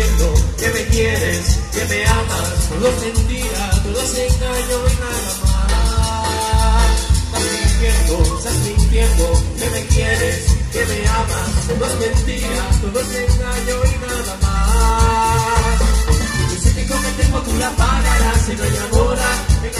diciendo que me quieres, que me amas, con los mentiras, con los engaños y nada más. Estás mintiendo, que me quieres, que me amas, con los mentiras, con los engaños y nada más. Yo sé que con el tiempo tú la pagarás, engañadora. Yo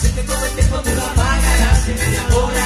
sé que con el tiempo tú la pagarás, engañadora.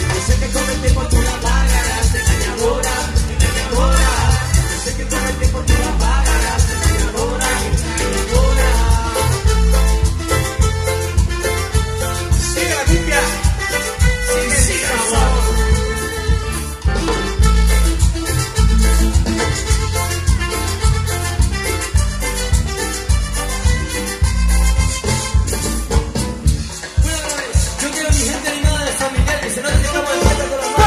Yo sé que con el tiempo tú la pagarás, engañadora. Yo sé que con el tiempo tú la pagarás, engañadora. Sigue la limpia, sigue el amor. Yo quiero mi gente ni nada de familiar, que se note que estamos de vuelta con la mano.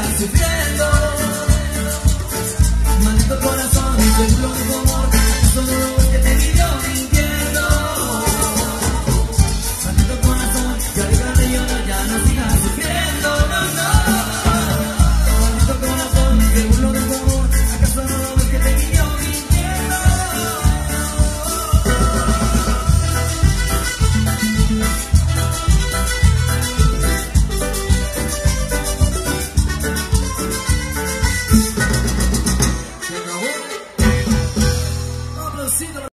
sigan sufriendo.